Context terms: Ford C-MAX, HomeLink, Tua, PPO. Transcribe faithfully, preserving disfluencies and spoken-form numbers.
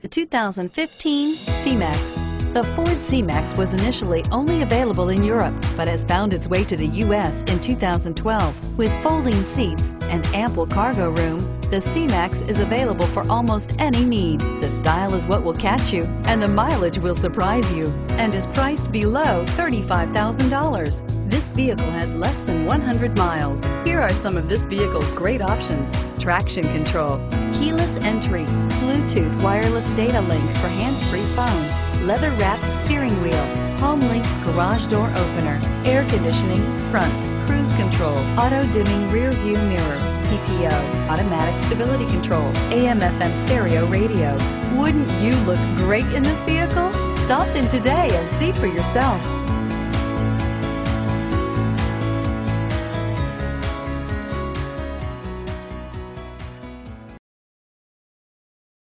The two thousand fifteen C-MAX. The Ford C-MAX was initially only available in Europe, but has found its way to the U S in two thousand twelve. With folding seats and ample cargo room, the C-MAX is available for almost any need. The style is what will catch you, and the mileage will surprise you, and is priced below thirty-five thousand dollars. This vehicle has less than one hundred miles. Here are some of this vehicle's great options: traction control, keyless entry, Bluetooth wireless data link for hands-free phone, leather-wrapped steering wheel, HomeLink garage door opener, air conditioning front, cruise control, auto-dimming rear-view mirror, P P O, automatic stability control, A M F M stereo radio. Wouldn't you look great in this vehicle? Stop in today and see for yourself.